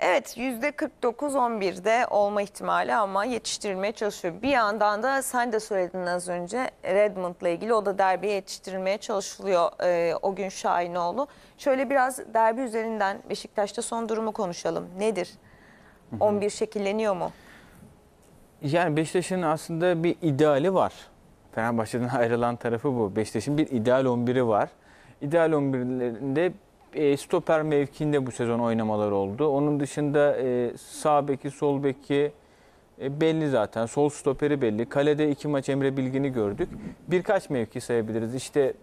Evet, %49-11'de olma ihtimali ama yetiştirilmeye çalışıyor. Bir yandan da sen de söyledin az önce Redmond'la ilgili, o da derbiye yetiştirilmeye çalışılıyor Ogün Şahinoğlu. Şöyle biraz derbi üzerinden Beşiktaş'ta son durumu konuşalım. Nedir? 11 şekilleniyor mu? Yani Beşiktaş'ın aslında bir ideali var. Fenerbahçe'den ayrılan tarafı bu. Beşiktaş'ın bir ideal 11'i var. İdeal 11'lerinde stoper mevkiinde bu sezon oynamaları oldu. Onun dışında sağ beki, sol beki belli zaten. Sol stoperi belli. Kalede 2 maç Emre Bilgin'i gördük. Birkaç mevki sayabiliriz. İşte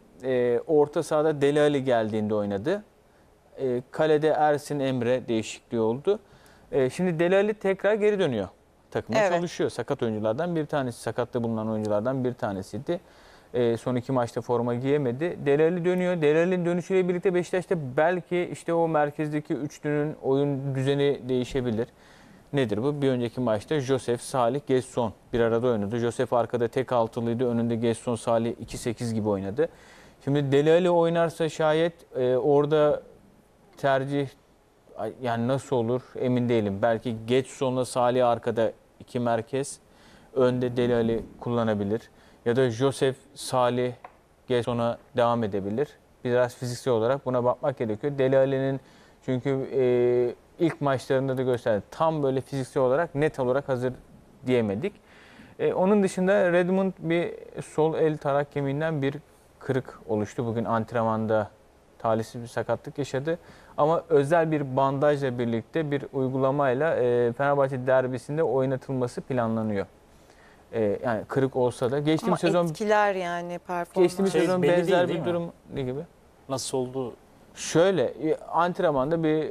orta sahada Dele Alli geldiğinde oynadı. Kalede Ersin Emre değişikliği oldu. Şimdi Dele Alli tekrar geri dönüyor. Takımda evet, çalışıyor. Sakat oyunculardan bir tanesi. Sakatlı bulunan oyunculardan bir tanesiydi. Son 2 maçta forma giyemedi. Dele Alli dönüyor. Dele Alli'nin dönüşüyle birlikte Beşiktaş'ta belki işte o merkezdeki üçlünün oyun düzeni değişebilir. Nedir bu? Bir önceki maçta Josef, Salih, Gedson bir arada oynadı. Josef arkada tek altılıydı. Önünde Gedson, Salih 2-8 gibi oynadı. Şimdi Dele Alli oynarsa şayet orada tercih, yani nasıl olur emin değilim. Belki Gedson'la Salih arkada 2 merkez. Önde Dele Alli kullanabilir. Ya da Josef, Salih, Gedson'a devam edebilir. Biraz fiziksel olarak buna bakmak gerekiyor. Dele Alli'nin çünkü ilk maçlarında da gösterdi. Tam böyle fiziksel olarak net olarak hazır diyemedik. Onun dışında Redmond bir sol el tarak kemiğinden bir kırık oluştu. Bugün antrenmanda talihsiz bir sakatlık yaşadı. Ama özel bir bandajla birlikte bir uygulamayla Fenerbahçe derbisinde oynatılması planlanıyor. Yani kırık olsa da geçtiğimiz sezon etkiler yani performans. Geçtiğimiz sezon benzer bir durum ne gibi? Nasıl oldu? Şöyle antrenmanda bir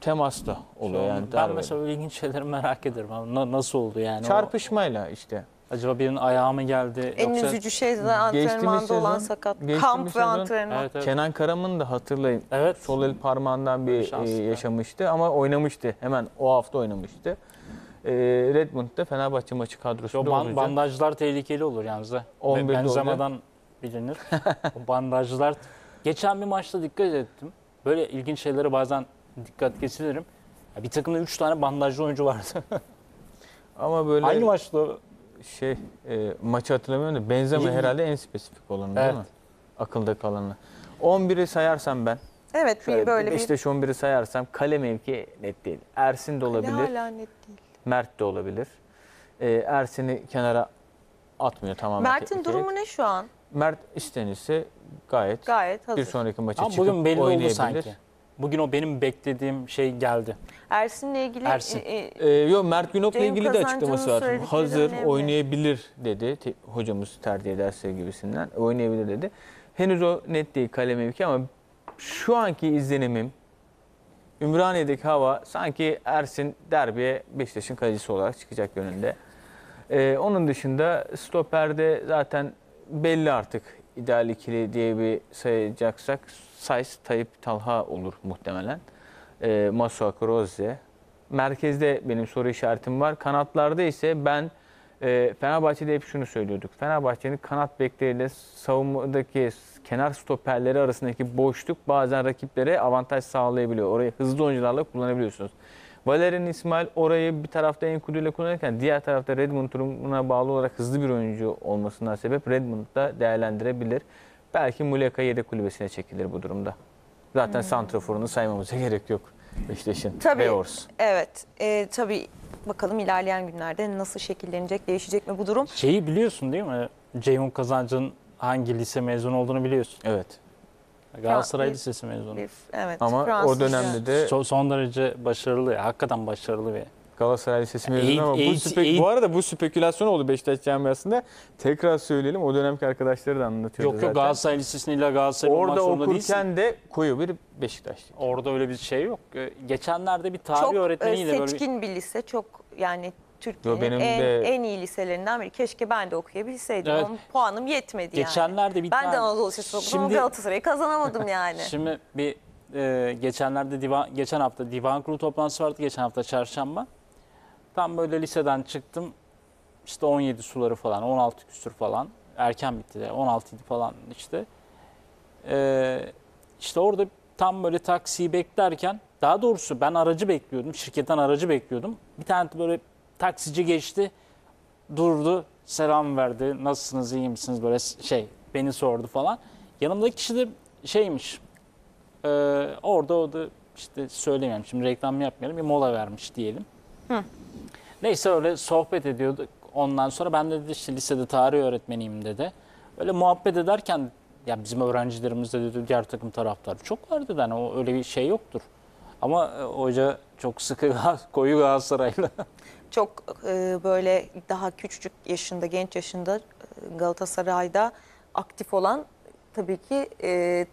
temasla oluyor yani. Ben mesela ilginç şeyleri merak ederim. Nasıl oldu yani? Çarpışmayla işte. Acaba birinin ayağı mı geldi? En üzücü şey zaten antrenmanda olan sakat. Kamp ve antrenman. Evet, evet. Kenan Karaman'ı da hatırlayın. Evet. Sol el parmağından bir yaşamıştı ama oynamıştı. Hemen o hafta oynamıştı. Redmond'da Fenerbahçe maçı kadrosunda olacak. Bandajlar tehlikeli olur yalnız. Benzema'dan bilinir. O bandajlar. Geçen bir maçta dikkat ettim. Böyle ilginç şeylere bazen dikkat kesilirim. Bir takımda 3 tane bandajlı oyuncu vardı. Ama böyle hangi maçta şey maçı hatırlamıyorum da Benzema herhalde en spesifik olanı değil mi? Akılda kalanı. 11'i sayarsam ben. Evet, şöyle, böyle bir. İşte şu 11'i sayarsam kale mevki net değil. Ersin de olabilir. Hala net değil. Mert de olabilir. Ersin'i kenara atmıyor tamamen. Mert'in durumu ne şu an? Mert istenirse gayet hazır. Bir sonraki maça çıkıp bugün belli oldu sanki. Bugün o benim beklediğim şey geldi. Ersin'le ilgili... Mert Günok'la ilgili de açıklaması var. Hazır, oynayabilir dedi. Hocamız tercih ederse gibisinden. Oynayabilir dedi. Henüz o net değil kale mevki ama şu anki izlenimim, Ümraniye'deki hava sanki Ersin derbiye Beşiktaş'ın kalecisi olarak çıkacak yönünde. Onun dışında stoperde zaten belli artık ideal ikili diye bir sayacaksak Tayip Talha olur muhtemelen. Masuaku Rosier. Merkezde benim soru işaretim var. Kanatlarda ise ben Fenerbahçe'de hep şunu söylüyorduk. Fenerbahçe'nin kanat bekleriyle savunmadaki kenar stoperleri arasındaki boşluk bazen rakiplere avantaj sağlayabiliyor. Orayı hızlı oyuncularla kullanabiliyorsunuz. Valerin İsmail orayı bir tarafta Enkur ile kullanırken diğer tarafta Redmond durumuna bağlı olarak hızlı bir oyuncu olmasından sebep Redmond'da değerlendirebilir. Belki Muleka yedek kulübesine çekilir bu durumda. Zaten santraforunu saymamıza gerek yok. Beşiktaş'ın. Tabii. Evet. Tabii bakalım ilerleyen günlerde nasıl şekillenecek, değişecek mi bu durum? Şeyi biliyorsun değil mi? Ceyhun Kazancı'nın hangi lise mezunu olduğunu biliyorsun. Evet. Galatasaray Lisesi mezunu. Evet. Ama Fransız o dönemde de son derece başarılı, hakikaten başarılı bir Galatasaray Lisesi mezunu ama bu arada bu spekülasyon oldu Beşiktaş camiasında. Tekrar söyleyelim, o dönemki arkadaşları da anlatıyor. Yok zaten. Galatasaray Lisesi'ne illa Galatasaray olmak zorunda değilsin. Orada okurken de koyu bir Beşiktaşlı. Orada öyle bir şey yok. Geçenlerde bir tarih öğretmeniyle böyle seçkin bir lise, çok yani Türkiye'nin en iyi liselerinden biri. Keşke ben de okuyabilseydim. Evet. Onun puanım yetmedi geçenlerde yani. Ben de Anadolu Lisesi okudum ama Galatasaray'ı kazanamadım yani. Şimdi bir geçen hafta divan kurulu toplantısı vardı. Geçen hafta çarşamba. Tam böyle liseden çıktım. İşte 17 suları falan, 16 küsür falan. Erken bitti de 16 idi falan işte. İşte orada tam böyle taksiyi beklerken, daha doğrusu ben aracı bekliyordum, şirketten aracı bekliyordum. Bir tane böyle taksici geçti, durdu, selam verdi, nasılsınız, iyi misiniz, böyle şey, beni sordu falan. Yanımdaki kişi de şeymiş, orada işte söylemeyeyim, şimdi reklam yapmayalım, bir mola vermiş diyelim. Hı. Neyse öyle sohbet ediyorduk. Ondan sonra ben de dedi, işte lisede tarih öğretmeniyim dedi. Öyle muhabbet ederken, ya bizim öğrencilerimizde dedi diğer takım taraftarı çok var dedi. Yani o öyle bir şey yoktur. Ama hoca çok sıkı, koyu Galatasaraylı. Çok böyle daha küçücük yaşında, genç yaşında Galatasaray'da aktif olan tabii ki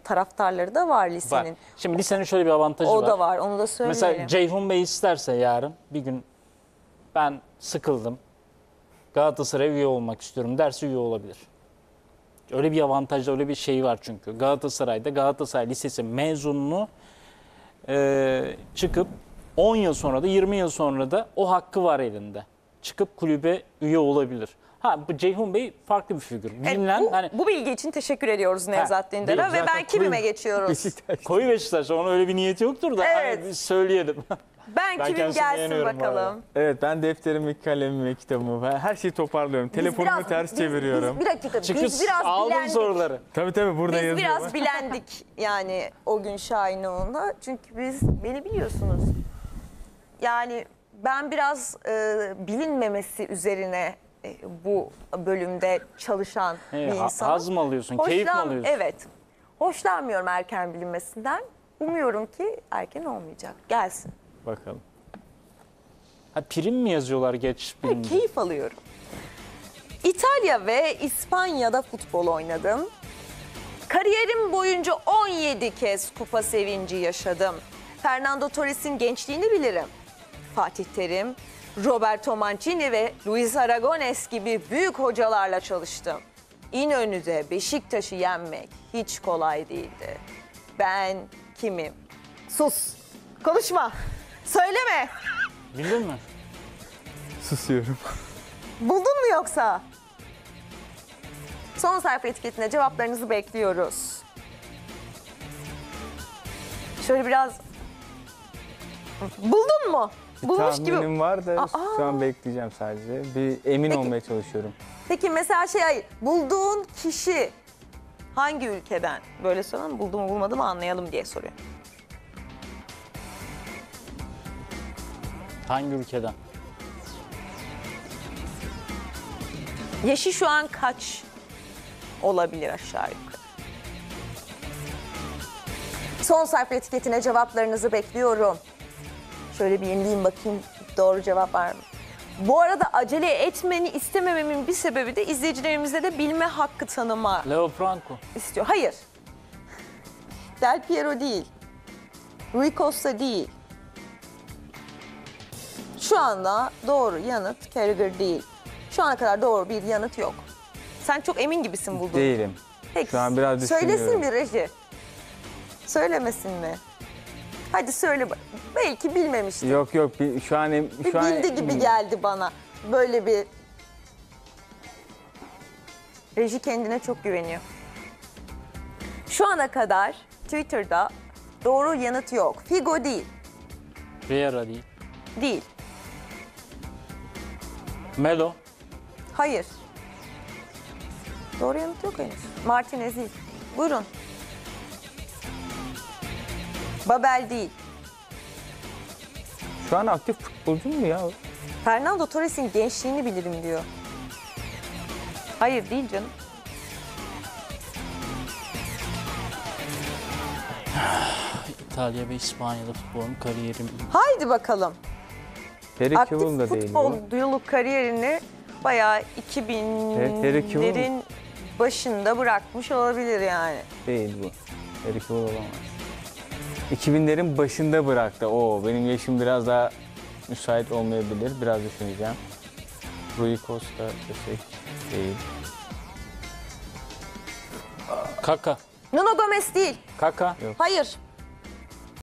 taraftarları da var lisenin. Var. Şimdi lisenin şöyle bir avantajı var. O da var, onu da söyleyelim. Mesela Ceyhun Bey isterse yarın bir gün ben sıkıldım, Galatasaray'a üye olmak istiyorum derse üye olabilir. Öyle bir avantajda, öyle bir şey var çünkü. Galatasaray'da Galatasaray Lisesi mezununu çıkıp 10 yıl sonra da 20 yıl sonra da o hakkı var elinde. Çıkıp kulübe üye olabilir. Ha, bu Ceyhun Bey farklı bir figür. Bilinen, bu, hani, bu bilgi için teşekkür ediyoruz Nevzat Dindar'a ve ben kimime geçiyoruz? Beşiktaş. Koyu Beşiktaş, onun öyle bir niyeti yoktur da evet. Hani söyleyelim. Ben kimim gelsin bakalım. Evet, ben defterimi, kalemimi, kitabımı, her şeyi toparlıyorum. Telefonumu ters çeviriyorum. Biz bir dakika, biz biraz aldım bilendik. Soruları. Tabii tabii, burada yazıyorum. Biz biraz bilendik yani Ogün Şahinoğlu'na. Çünkü beni biliyorsunuz. Yani ben biraz bilinmemesi üzerine bu bölümde çalışan bir insanım. Haz mı alıyorsun, keyif mi alıyorsun? Evet, hoşlanmıyorum erken bilinmesinden. Umuyorum ki erken olmayacak. Gelsin. Bakalım. Ha, prim mi yazıyorlar geç? Ha, keyif alıyorum. İtalya ve İspanya'da futbol oynadım. Kariyerim boyunca 17 kez kupa sevinci yaşadım. Fernando Torres'in gençliğini bilirim. Fatih Terim, Roberto Mancini ve Luis Aragones gibi büyük hocalarla çalıştım. İnönü'de Beşiktaş'ı yenmek hiç kolay değildi. Ben kimim? Sus! Konuşma! Söyleme. Bildin mi? Susuyorum. Buldun mu yoksa? Son sayfa etiketine cevaplarınızı bekliyoruz. Şöyle biraz... Buldun mu? Bulmuş gibi. Tahminim var da şu an bekleyeceğim sadece. Bir emin olmaya çalışıyorum. Peki mesela şey, bulduğun kişi hangi ülkeden? Böyle soralım, buldu mu bulmadı mı anlayalım diye soruyor. Hangi ülkeden? Yeşil şu an kaç olabilir aşağı yukarı? Son sayfa etiketine cevaplarınızı bekliyorum. Şöyle bir yenileyim bakayım, doğru cevap var mı? Bu arada acele etmeni istemememin bir sebebi de izleyicilerimize de bilme hakkı tanıma. Leo Franco. İstiyor. Hayır. Del Piero değil. Rui Costa değil. Şu anda doğru yanıt Carragher değil. Şu ana kadar doğru bir yanıt yok. Sen çok emin gibisin buldun. Değilim. Peki. Şu an biraz düşünüyorum. Söylesin mi reji? Söylemesin mi? Hadi söyle. Belki bilmemiştim. Yok yok. Şu an bildi gibi geldi bana. Böyle bir... Reji kendine çok güveniyor. Şu ana kadar Twitter'da doğru yanıt yok. Figo değil. Reya değil. Değil. Melo? Hayır. Doğru yanıt yok henüz. Martinez değil. Buyurun. Babel değil. Şu an aktif futbolcu mu ya? Fernando Torres'in gençliğini bilirim diyor. Hayır değil canım. İtalya ve İspanya'da futbolun kariyerim. Haydi bakalım. Perikül'ün de değil. Futbol yıllık kariyerini bayağı 2000'lerin başında bırakmış olabilir yani. Değil bu. Perikül olamaz. 2000'lerin başında bıraktı. Oo, benim yaşım biraz daha müsait olmayabilir. Biraz düşüneceğim. Rui Costa değil. Kaka. Nono Gomez değil. Kaka. Yok. Hayır.